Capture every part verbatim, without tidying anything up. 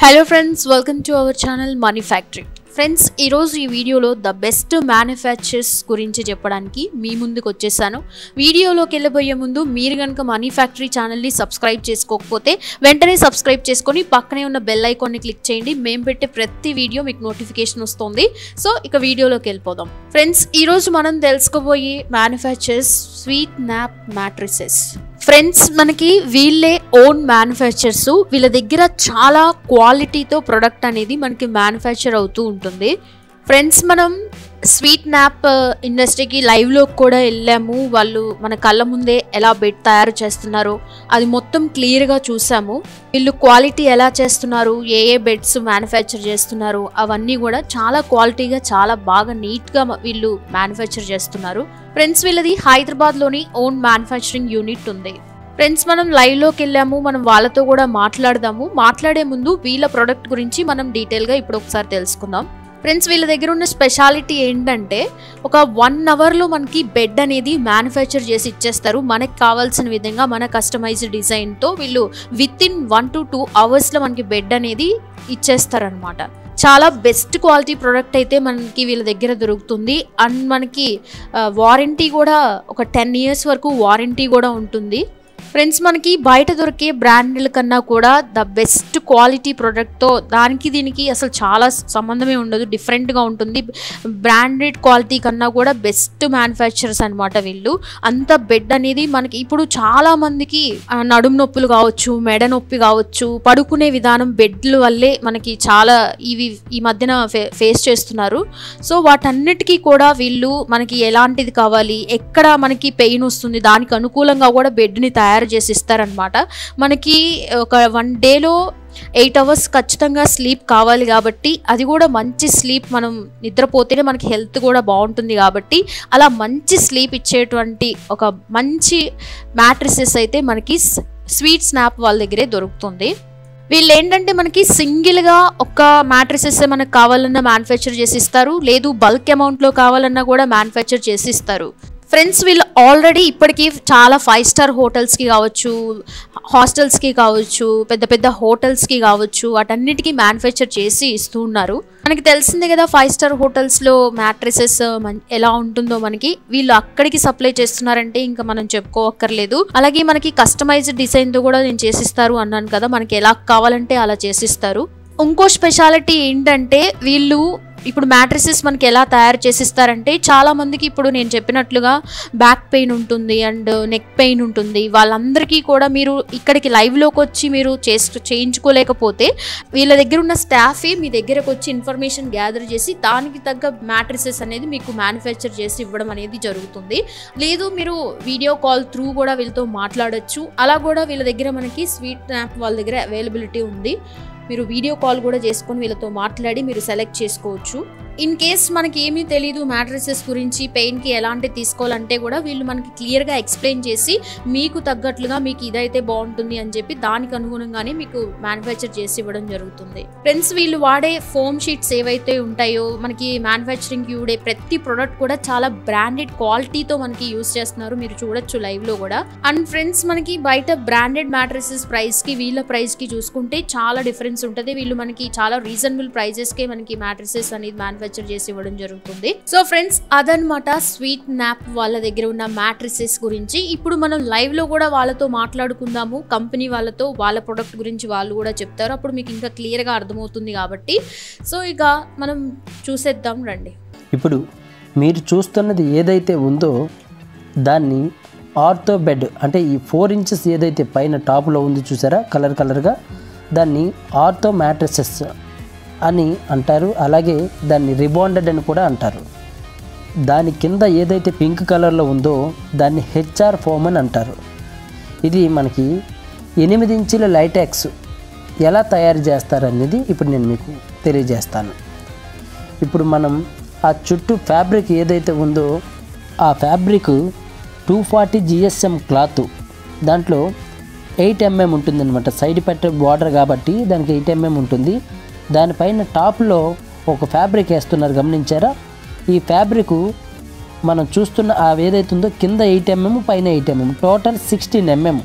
Hello friends, welcome to our channel Money Factory. Friends, ee roju ee video lo the best manufacturers gurinchi cheppadaniki mee munduku vachesanu. Video loki ellaboye mundu meeru ganaka Money Factory channel ni subscribe chesukovakapothe ventane subscribe cheskoni pakkane unna bell icon ni click cheyandi. Mem pette prati video meeku notification ostundi. So ika video loki ellipodam. Friends, ee roju manam telusukoboye manufacturers SweetNap mattresses. Friends, మనకి వీళ్ళే own manufacturers. వీళ్ళ దగ్గర చాలా క్వాలిటీతో product అనేది మనకి manufacture అవుతూ ఉంటుంది. ఫ్రెండ్స్, మనం స్వీట్నాప్ ఇండస్ట్రీకి లైవ్లో కూడా వెళ్ళాము. వాళ్ళు మన కళ్ళ ముందే ఎలా బెడ్ తయారు చేస్తున్నారో అది మొత్తం క్లియర్గా చూసాము. వీళ్ళు క్వాలిటీ ఎలా చేస్తున్నారు, ఏ ఏ బెడ్స్ మ్యానుఫ్యాక్చర్ చేస్తున్నారు అవన్నీ కూడా చాలా క్వాలిటీగా చాలా బాగా నీట్గా వీళ్ళు మ్యానుఫ్యాక్చర్ చేస్తున్నారు. ఫ్రెండ్స్, వీళ్ళది హైదరాబాద్లోని ఓన్ మ్యానుఫ్యాక్చరింగ్ యూనిట్ ఉంది. ఫ్రెండ్స్, మనం లైవ్లోకి వెళ్ళాము. మనం వాళ్ళతో కూడా మాట్లాడదాము. మాట్లాడే ముందు వీళ్ళ ప్రోడక్ట్ గురించి మనం డీటెయిల్గా ఇప్పుడు ఒకసారి తెలుసుకుందాం. ఫ్రెండ్స్, వీళ్ళ దగ్గర ఉన్న స్పెషాలిటీ ఏంటంటే ఒక వన్ అవర్లో మనకి బెడ్ అనేది మ్యానుఫ్యాక్చర్ చేసి ఇచ్చేస్తారు. మనకి కావాల్సిన విధంగా మన కస్టమైజ్డ్ డిజైన్తో వీళ్ళు within one to two అవర్స్లో మనకి బెడ్ అనేది ఇచ్చేస్తారనమాట. చాలా బెస్ట్ క్వాలిటీ ప్రోడక్ట్ అయితే మనకి వీళ్ళ దగ్గర దొరుకుతుంది. అండ్ మనకి వారంటీ కూడా ఒక టెన్ ఇయర్స్ వరకు వారంటీ కూడా ఉంటుంది. ఫ్రెండ్స్, మనకి బయట దొరికే బ్రాండ్ల కన్నా కూడా ద బెస్ట్ క్వాలిటీ ప్రోడక్ట్తో దానికి దీనికి అసలు చాలా సంబంధమే ఉండదు, డిఫరెంట్గా ఉంటుంది. బ్రాండెడ్ క్వాలిటీ కన్నా కూడా బెస్ట్ మ్యానుఫ్యాక్చరర్స్ అనమాట వీళ్ళు. అంత బెడ్ అనేది మనకి ఇప్పుడు చాలామందికి నడుము నొప్పులు కావచ్చు, మెడ నొప్పి కావచ్చు, పడుకునే విధానం బెడ్ల వల్లే మనకి చాలా ఇవి ఈ మధ్యన ఫే ఫేస్ చేస్తున్నారు. సో వాటన్నిటికీ కూడా వీళ్ళు మనకి ఎలాంటిది కావాలి, ఎక్కడ మనకి పెయిన్ వస్తుంది దానికి అనుకూలంగా కూడా బెడ్ని తయారు చేసి ఇస్తారనమాట. మనకి ఒక వన్ డేలో ఎయిట్ అవర్స్ ఖచ్చితంగా స్లీప్ కావాలి కాబట్టి, అది కూడా మంచి స్లీప్, మనం నిద్రపోతేనే మనకి హెల్త్ కూడా బాగుంటుంది కాబట్టి, అలా మంచి స్లీప్ ఇచ్చేటువంటి ఒక మంచి మ్యాట్రిసెస్ అయితే మనకి స్వీట్నాప్ వాళ్ళ దగ్గరే దొరుకుతుంది. వీళ్ళు ఏంటంటే మనకి సింగిల్గా ఒక్క మ్యాట్రిసెస్ మనకు కావాలన్నా మ్యానుఫ్యాక్చర్ చేసి ఇస్తారు, లేదు బల్క్ అమౌంట్లో కావాలన్నా కూడా మ్యానుఫ్యాక్చర్ చేసి ఇస్తారు. ఫ్రెండ్స్, వీళ్ళు ఆల్రెడీ ఇప్పటికీ చాలా ఫైవ్ స్టార్ హోటల్స్కి కావచ్చు, హాస్టల్స్కి కావచ్చు, పెద్ద పెద్ద హోటల్స్కి కావచ్చు, వాటన్నిటికీ మ్యానుఫ్యాక్చర్ చేసి ఇస్తూ ఉన్నారు. మనకి తెలిసిందే కదా ఫైవ్ స్టార్ హోటల్స్లో మ్యాట్రెసెస్ ఎలా ఉంటుందో, మనకి వీళ్ళు అక్కడికి సప్లై చేస్తున్నారంటే ఇంకా మనం చెప్పుకోవక్కర్లేదు. అలాగే మనకి కస్టమైజ్డ్ డిజైన్తో కూడా నేను చేసిస్తారు అన్నాను కదా, మనకి ఎలా కావాలంటే అలా చేసిస్తారు. ఇంకో స్పెషాలిటీ ఏంటంటే వీళ్ళు ఇప్పుడు మ్యాట్రిసెస్ మనకి ఎలా తయారు చేసిస్తారంటే, చాలామందికి ఇప్పుడు నేను చెప్పినట్లుగా బ్యాక్ పెయిన్ ఉంటుంది అండ్ నెక్ పెయిన్ ఉంటుంది. వాళ్ళందరికీ కూడా మీరు ఇక్కడికి లైవ్లోకి వచ్చి మీరు చేసు చేయించుకోలేకపోతే వీళ్ళ దగ్గర ఉన్న స్టాఫే మీ దగ్గరకు వచ్చి ఇన్ఫర్మేషన్ గ్యాదర్ చేసి దానికి తగ్గ మ్యాట్రిసెస్ అనేది మీకు మ్యానుఫ్యాక్చర్ చేసి ఇవ్వడం అనేది జరుగుతుంది. లేదు మీరు వీడియో కాల్ త్రూ కూడా వీళ్ళతో మాట్లాడచ్చు. అలా కూడా వీళ్ళ దగ్గర మనకి స్వీట్నాప్ వాళ్ళ దగ్గర అవైలబిలిటీ ఉంది. మీరు వీడియో కాల్ కూడా చేసుకొని వీళ్ళతో మాట్లాడి మీరు సెలెక్ట్ చేసుకోవచ్చు. ఇన్ కేస్ మనకి ఏమీ తెలీదు మ్యాట్రిసెస్ గురించి, పెయిన్కి ఎలాంటి తీసుకోవాలంటే కూడా వీళ్ళు మనకి క్లియర్గా ఎక్స్ప్లెయిన్ చేసి మీకు తగ్గట్లుగా మీకు ఇదైతే బాగుంటుంది అని చెప్పి దానికి అనుగుణంగానే మీకు మ్యానుఫ్యాక్చర్ చేసి ఇవ్వడం జరుగుతుంది. ఫ్రెండ్స్, వీళ్ళు వాడే ఫోమ్ షీట్స్ ఏవైతే ఉంటాయో మనకి మ్యానుఫ్యాక్చరింగ్ యూడే ప్రతి ప్రోడక్ట్ కూడా చాలా బ్రాండెడ్ క్వాలిటీతో మనకి యూజ్ చేస్తున్నారు. మీరు చూడొచ్చు లైవ్లో కూడా. అండ్ ఫ్రెండ్స్, మనకి బయట బ్రాండెడ్ మ్యాట్రిసెస్ ప్రైస్కి వీళ్ళ ప్రైస్కి చూసుకుంటే చాలా డిఫరెన్స్ ఉంటుంది. వీళ్ళు మనకి చాలా రీజనబుల్ ప్రైజెస్కే మనకి మ్యాట్రిసెస్ అనేది మ్యానుఫ్యాక్చర్ చేసి ఇవ్వడం జరుగుతుంది. సో ఫ్రెండ్స్, అదనమాట స్వీట్నాప్ వాళ్ళ దగ్గర ఉన్న మ్యాట్రిసెస్ గురించి. ఇప్పుడు మనం లైవ్ లో కూడా వాళ్ళతో మాట్లాడుకుందాము, కంపెనీ వాళ్ళతో. వాళ్ళ ప్రొడక్ట్ గురించి వాళ్ళు కూడా చెప్తారు, అప్పుడు మీకు ఇంకా క్లియర్ గా అర్థమవుతుంది కాబట్టి. సో ఇక మనం చూసేద్దాం రండి. ఇప్పుడు మీరు చూస్తున్నది ఏదైతే ఉందో దాన్ని ఆర్థో బెడ్ అంటే ఈ ఫోర్ ఇంచెస్ ఏదైతే పైన టాప్ లో ఉంది చూసారా కలర్ కలర్ గా, దాన్ని ఆర్థో మ్యాట్రిసెస్ అని అంటారు. అలాగే దాన్ని రిబాండెడ్ అని కూడా అంటారు. దాని కింద ఏదైతే పింక్ కలర్లో ఉందో దాన్ని హెచ్ఆర్ ఫోమ్ అని అంటారు. ఇది మనకి ఎనిమిది ఇంచుల లైటాక్స్ ఎలా తయారు చేస్తారనేది ఇప్పుడు నేను మీకు తెలియజేస్తాను. ఇప్పుడు మనం ఆ చుట్టూ ఫ్యాబ్రిక్ ఏదైతే ఉందో ఆ fabric two forty GSM cloth, దాంట్లో ఎయిట్ ఎంఎం ఉంటుందన్నమాట. సైడ్ పెట్టే బార్డర్ కాబట్టి దానికి ఎయిట్ ఎంఎం ఉంటుంది. దానిపైన టాప్లో ఒక ఫ్యాబ్రిక్ వేస్తున్నారు, గమనించారా? ఈ ఫ్యాబ్రిక్ మనం చూస్తున్న ఆ ఏదైతే ఉందో కింద ఎయిట్ ఎంఎం పైన eight MM, total sixteen MM.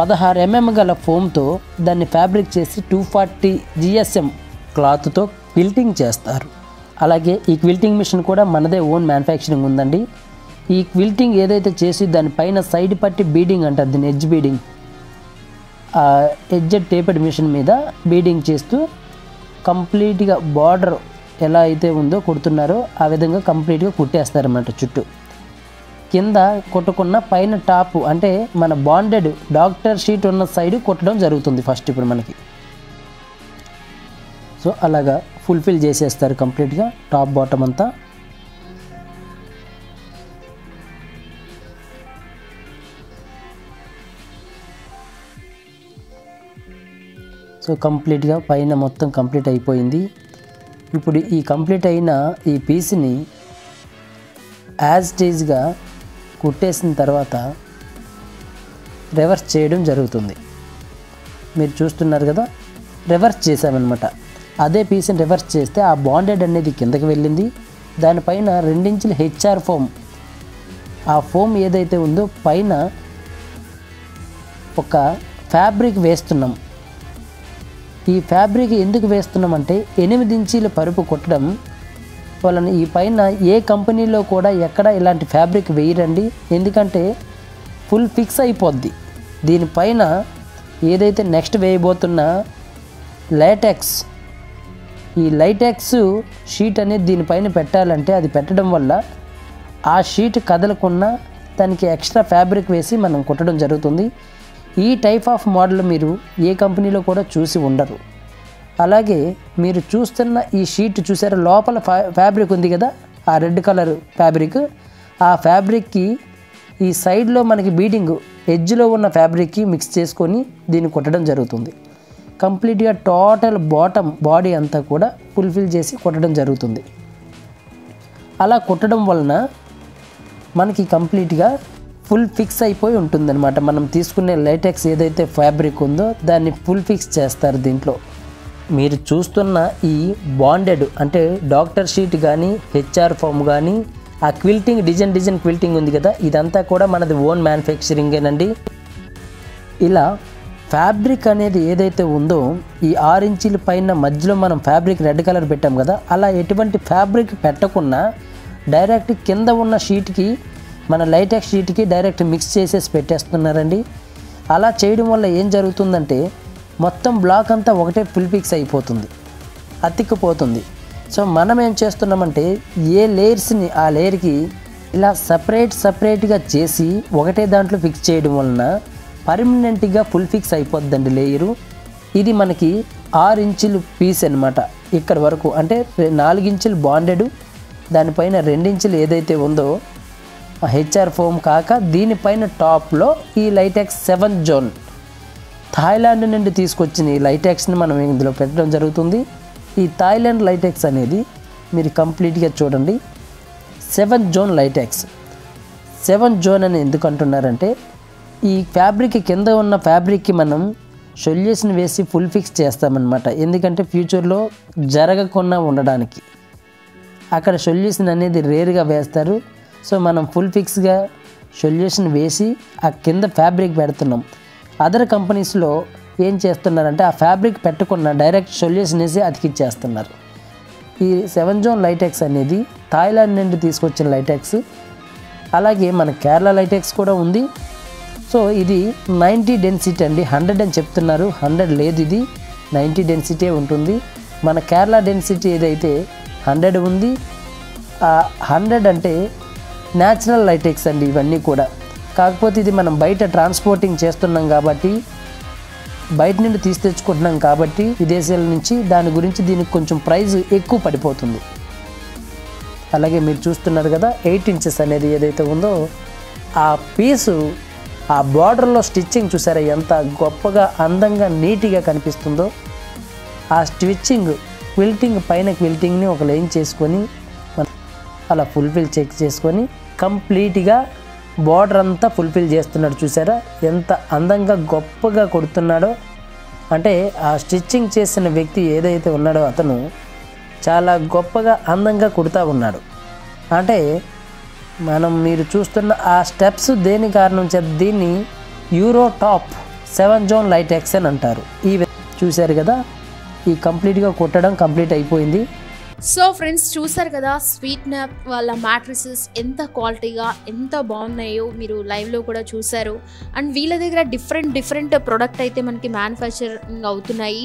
పదహారు ఎంఎం గల ఫోమ్తో దాన్ని ఫ్యాబ్రిక్ చేసి టూ ఫార్టీ జిఎస్ఎం క్లాత్తో క్విల్టింగ్ చేస్తారు. అలాగే ఈ క్విల్టింగ్ మిషన్ కూడా మనదే ఓన్ మ్యానుఫ్యాక్చరింగ్ ఉందండి. ఈ క్విల్టింగ్ ఏదైతే చేసి దానిపైన సైడ్ పట్టి బీడింగ్ అంటారు, దీన్ని edge beading, edge taped machine మీద బీడింగ్ చేస్తూ కంప్లీట్గా బార్డర్ ఎలా అయితే ఉందో కుడుతున్నారో ఆ విధంగా కంప్లీట్గా కుట్టేస్తారన్నమాట. చుట్టూ కింద కుట్టకున్న పైన టాపు అంటే మన బాండెడ్ డాక్టర్ షీట్ ఉన్న సైడ్ కుట్టడం జరుగుతుంది ఫస్ట్ ఇప్పుడు మనకి. సో అలాగా ఫుల్ఫిల్ చేసేస్తారు కంప్లీట్గా టాప్ బాటమ్ అంతా. సో కంప్లీట్గా పైన మొత్తం కంప్లీట్ అయిపోయింది. ఇప్పుడు ఈ కంప్లీట్ అయిన ఈ పీస్ని యాజ్ టీజ్గా కుట్టేసిన తర్వాత రివర్స్ చేయడం జరుగుతుంది. మీరు చూస్తున్నారు కదా, రివర్స్ చేసామన్నమాట. అదే పీస్ని రివర్స్ చేస్తే ఆ బాండెడ్ అనేది కిందకి వెళ్ళింది, దానిపైన రెండించుల హెచ్ఆర్ ఫోమ్, ఆ ఫోమ్ ఏదైతే ఉందో పైన ఒక ఫ్యాబ్రిక్ వేస్తున్నాం. ఈ ఫ్యాబ్రిక్ ఎందుకు వేస్తున్నామంటే ఎనిమిది ఇంచీల పరుపు కుట్టడం వలన ఈ పైన ఏ కంపెనీలో కూడా ఎక్కడ ఇలాంటి ఫ్యాబ్రిక్ వేయరండి. ఎందుకంటే ఫుల్ ఫిక్స్ అయిపోద్ది. దీనిపైన ఏదైతే నెక్స్ట్ వేయబోతున్న లైటాక్స్, ఈ లైటాక్స్ షీట్ అనేది దీనిపైన పెట్టాలంటే అది పెట్టడం వల్ల ఆ షీట్ కదలకుండా దానికి ఎక్స్ట్రా ఫ్యాబ్రిక్ వేసి మనం కుట్టడం జరుగుతుంది. ఈ టైప్ ఆఫ్ మోడల్ మీరు ఏ కంపెనీలో కూడా చూసి ఉండరు. అలాగే మీరు చూస్తున్న ఈ షీట్ చూసారా, లోపల ఫ్యా ఫ్యాబ్రిక్ ఉంది కదా, ఆ రెడ్ కలర్ ఫ్యాబ్రిక్, ఆ ఫ్యాబ్రిక్కి ఈ సైడ్లో మనకి బీడింగ్ ఎడ్జ్లో ఉన్న ఫ్యాబ్రిక్కి మిక్స్ చేసుకొని దీన్ని కుట్టడం జరుగుతుంది. కంప్లీట్గా టోటల్ బాటమ్ బాడీ అంతా కూడా ఫుల్ఫిల్ చేసి కుట్టడం జరుగుతుంది. అలా కుట్టడం వలన మనకి కంప్లీట్గా ఫుల్ ఫిక్స్ అయిపోయి ఉంటుందన్నమాట. మనం తీసుకునే లైటాక్స్ ఏదైతే ఫ్యాబ్రిక్ ఉందో దాన్ని ఫుల్ ఫిక్స్ చేస్తారు దీంట్లో. మీరు చూస్తున్న ఈ బాండెడ్ అంటే డాక్టర్ షీట్ కానీ హెచ్ఆర్ ఫామ్ కానీ ఆ క్విల్టింగ్ డిజైన్ డిజైన్ క్విల్టింగ్ ఉంది కదా, ఇదంతా కూడా మనది ఓన్ మ్యానుఫ్యాక్చరింగేనండి. ఇలా ఫ్యాబ్రిక్ అనేది ఏదైతే ఉందో ఈ ఆరు ఇంచీల పైన మధ్యలో మనం ఫ్యాబ్రిక్ రెడ్ కలర్ పెట్టాం కదా, అలా ఎటువంటి ఫ్యాబ్రిక్ పెట్టకుండా డైరెక్ట్ కింద ఉన్న షీట్కి మన లైటాక్స్ షీట్కి డైరెక్ట్ మిక్స్ చేసేసి పెట్టేస్తున్నారండి. అలా చేయడం వల్ల ఏం జరుగుతుందంటే మొత్తం బ్లాక్ అంతా ఒకటే ఫుల్ ఫిక్స్ అయిపోతుంది, అతిక్కుపోతుంది. సో మనం ఏం చేస్తున్నామంటే ఏ లేయర్స్ని ఆ లేయర్కి ఇలా సపరేట్ సపరేట్గా చేసి ఒకటే దాంట్లో ఫిక్స్ చేయడం వలన పర్మనెంట్గా ఫుల్ ఫిక్స్ అయిపోద్దండి లేయరు. ఇది మనకి ఆరు ఇంచులు పీస్ అనమాట. ఇక్కడ వరకు అంటే నాలుగు ఇంచులు బాండెడ్, దానిపైన రెండించులు ఏదైతే ఉందో హెచ్ఆర్ ఫోమ్ కాక దీనిపైన టాప్లో ఈ లైటాక్స్ సెవెన్ జోన్ థాయిలాండ్ నుండి తీసుకొచ్చిన ఈ లైటాక్స్ని మనం ఇందులో పెట్టడం జరుగుతుంది. ఈ థాయిలాండ్ లైటాక్స్ అనేది మీరు కంప్లీట్గా చూడండి, seven zone latex. Seven zone అని ఎందుకు అంటున్నారంటే ఈ ఫ్యాబ్రిక్ కింద ఉన్న ఫ్యాబ్రిక్కి మనం సొల్యూషన్ వేసి ఫుల్ ఫిక్స్ చేస్తామన్నమాట. ఎందుకంటే ఫ్యూచర్లో జరగకుండా ఉండడానికి అక్కడ సొల్యూషన్ అనేది రేర్గా వేస్తారు. సో మనం ఫుల్ ఫిక్స్గా సొల్యూషన్ వేసి ఆ కింద ఫ్యాబ్రిక్ పెడుతున్నాం. అదర్ కంపెనీస్లో ఏం చేస్తున్నారంటే ఆ ఫ్యాబ్రిక్ పెట్టకుండా డైరెక్ట్ సొల్యూషన్ వేసి అతికిచ్చేస్తున్నారు. ఈ సెవెన్ జోన్ లైటాక్స్ అనేది థాయిలాండ్ నుండి తీసుకొచ్చిన లైటాక్స్. అలాగే మన కేరళ లైటాక్స్ కూడా ఉంది. సో ఇది నైంటీ డెన్సిటీ అండి, హండ్రెడ్ అని చెప్తున్నారు, హండ్రెడ్ లేదు, ఇది నైంటీ డెన్సిటీ ఉంటుంది. మన కేరళ డెన్సిటీ ఏదైతే హండ్రెడ్ ఉంది, హండ్రెడ్ అంటే న్యాచురల్ లైటాక్స్ అండి ఇవన్నీ కూడా. కాకపోతే ఇది మనం బయట ట్రాన్స్పోర్టింగ్ చేస్తున్నాం కాబట్టి, బయట నుండి తీసి తెచ్చుకుంటున్నాం కాబట్టి విదేశాల నుంచి, దాని గురించి దీనికి కొంచెం ప్రైజ్ ఎక్కువ పడిపోతుంది. అలాగే మీరు చూస్తున్నారు కదా ఎయిట్ ఇంచెస్ అనేది ఏదైతే ఉందో ఆ పీసు ఆ బార్డర్లో స్టిచ్చింగ్ చూసారా ఎంత గొప్పగా అందంగా నీట్గా కనిపిస్తుందో. ఆ స్టిచ్చింగ్ క్విల్టింగ్ పైన క్విల్టింగ్ని ఒక లైన్ చేసుకొని అలా ఫుల్ఫిల్ చెక్ చేసుకొని కంప్లీట్గా బార్డర్ అంతా ఫుల్ఫిల్ చేస్తున్నాడు చూసారా, ఎంత అందంగా గొప్పగా కొడుతున్నాడో. అంటే ఆ స్టిచ్చింగ్ చేసిన వ్యక్తి ఏదైతే ఉన్నాడో అతను చాలా గొప్పగా అందంగా కుడుతూ ఉన్నాడు. అంటే మనం మీరు చూస్తున్న ఆ స్టెప్స్ దేని కారణం చేత దీన్ని euro top seven zone light action అంటారు. ఈ చూశారు కదా, ఈ కంప్లీట్గా కొట్టడం కంప్లీట్ అయిపోయింది. సో ఫ్రెండ్స్ చూసారు కదా స్వీట్నాప్ వాళ్ళ మ్యాట్రిసెస్ ఎంత క్వాలిటీగా ఎంత బాగున్నాయో మీరు లైవ్లో కూడా చూసారు. అండ్ వీళ్ళ దగ్గర డిఫరెంట్ డిఫరెంట్ ప్రోడక్ట్ అయితే మనకి మ్యానుఫ్యాక్చరింగ్ అవుతున్నాయి.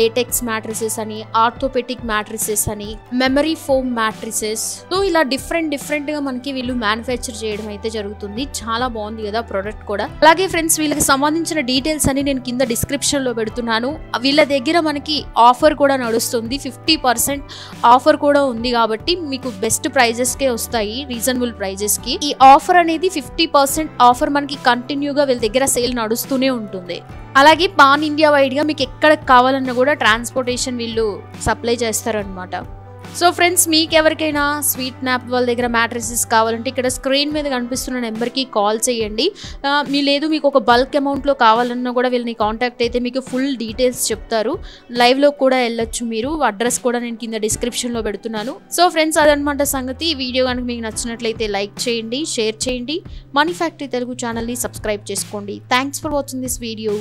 లేటెక్స్ మ్యాట్రిసెస్ అని, ఆర్థోపెటిక్ మ్యాట్రిసెస్ అని, మెమరీ ఫోమ్ మ్యాట్రిసెస్, సో ఇలా డిఫరెంట్ డిఫరెంట్గా మనకి వీళ్ళు మ్యానుఫ్యాక్చర్ చేయడం అయితే జరుగుతుంది. చాలా బాగుంది కదా ప్రోడక్ట్ కూడా. అలాగే ఫ్రెండ్స్ వీళ్ళకి సంబంధించిన డీటెయిల్స్ అని నేను కింద డిస్క్రిప్షన్లో పెడుతున్నాను. వీళ్ళ దగ్గర మనకి ఆఫర్ కూడా నడుస్తుంది, ఫిఫ్టీ పర్సెంట్ ఆఫర్ కూడా ఉంది కాబట్టి మీకు బెస్ట్ ప్రైజెస్ కే వస్తాయి, రీజనబుల్ ప్రైజెస్ కి. ఈ ఆఫర్ అనేది ఫిఫ్టీ పర్సెంట్ ఆఫర్ మనకి కంటిన్యూగా వీళ్ళ దగ్గర సేల్ నడుస్తూనే ఉంటుంది. అలాగే పాన్ ఇండియా వైడ్ గా మీకు ఎక్కడ కావాలన్నా కూడా ట్రాన్స్పోర్టేషన్ వీళ్ళు సప్లై చేస్తారనమాట. సో ఫ్రెండ్స్ మీకు ఎవరికైనా స్వీట్నాప్ వాళ్ళ దగ్గర మ్యాట్రిసెస్ కావాలంటే ఇక్కడ స్క్రీన్ మీద కనిపిస్తున్న నెంబర్కి కాల్ చేయండి. మీ లేదు మీకు ఒక బల్క్ అమౌంట్లో కావాలన్నా కూడా వీళ్ళని కాంటాక్ట్ అయితే మీకు ఫుల్ డీటెయిల్స్ చెప్తారు. లైవ్లో కూడా వెళ్ళొచ్చు మీరు. అడ్రస్ కూడా నేను కింద డిస్క్రిప్షన్లో పెడుతున్నాను. సో ఫ్రెండ్స్ అదనమాట సంగతి. వీడియో కనుక మీకు నచ్చినట్లయితే లైక్ చేయండి, షేర్ చేయండి, మనీ ఫ్యాక్టరీ తెలుగు ఛానల్ని సబ్స్క్రైబ్ చేసుకోండి. Thanks for watching this video.